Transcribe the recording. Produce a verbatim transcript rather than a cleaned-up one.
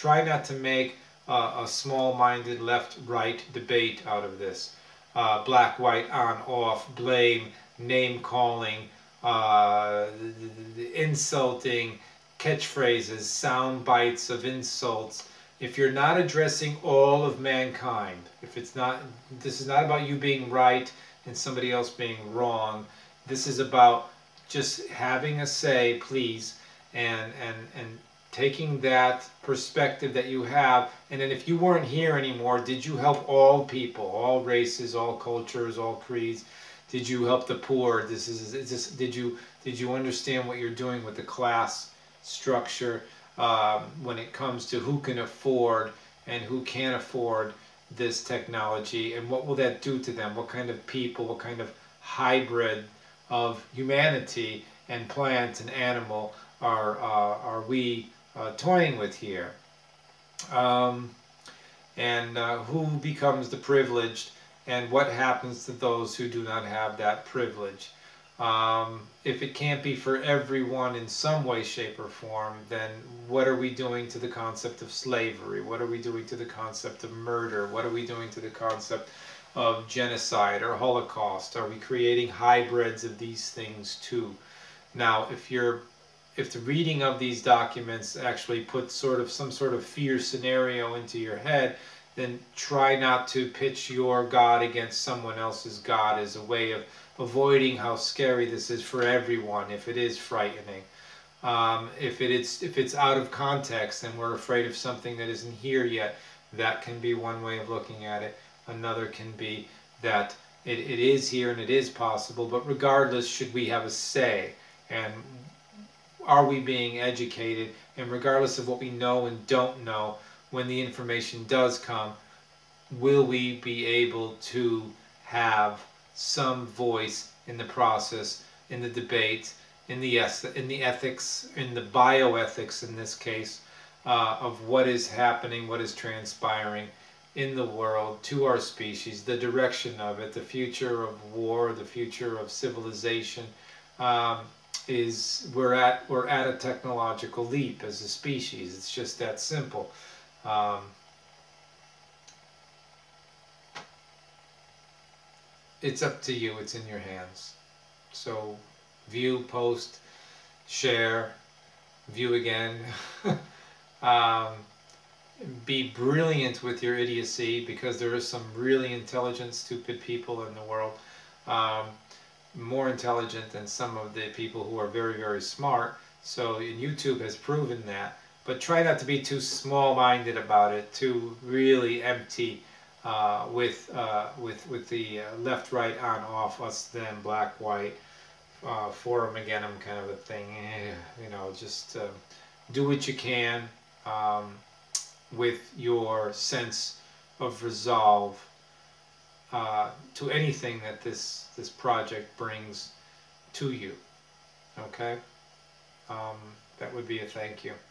Try not to make uh, a small-minded left-right debate out of this. Uh, black, white, on, off, blame, name-calling, uh, insulting, catchphrases, sound bites of insults. If you're not addressing all of mankind, if it's not, this is not about you being right and somebody else being wrong. This is about just having a say, please, and and and taking that perspective that you have. And then if you weren't here anymore, did you help all people, all races, all cultures, all creeds? Did you help the poor? This is, is this, did you did you understand what you're doing with the class structure um, when it comes to who can afford and who can't afford this technology, and what will that do to them? What kind of people, what kind of hybrid of humanity and plant and animal are uh, are we uh, toying with here? Um, and uh, who becomes the privileged, and what happens to those who do not have that privilege? Um, if it can't be for everyone in some way, shape, or form, then what are we doing to the concept of slavery? What are we doing to the concept of murder? What are we doing to the concept of genocide or Holocaust? Are we creating hybrids of these things too? Now, if you're, if the reading of these documents actually puts sort of some sort of fear scenario into your head, then try not to pitch your God against someone else's God as a way of avoiding how scary this is for everyone, if it is frightening. Um, if it is, if it's out of context and we're afraid of something that isn't here yet, that can be one way of looking at it. Another can be that it, it is here and it is possible, but regardless, should we have a say? And are we being educated? And regardless of what we know and don't know, when the information does come, will we be able to have some voice in the process, in the debate, in the in the ethics, in the bioethics in this case, uh, of what is happening, what is transpiring in the world to our species, the direction of it, the future of war, the future of civilization? Um, is we're at we're at a technological leap as a species. It's just that simple. Um, It's up to you, it's in your hands. So view, post, share, view again. um, be brilliant with your idiocy, because there is some really intelligent, stupid people in the world. Um, more intelligent than some of the people who are very, very smart. So YouTube has proven that. But try not to be too small-minded about it, too really empty. Uh, with uh, with with the uh, left, right, on, off, us, them, black, white, uh, for them, again, I'm kind of a thing. Eh, you know, just uh, do what you can um, with your sense of resolve uh, to anything that this this project brings to you. Okay, um, that would be a thank you.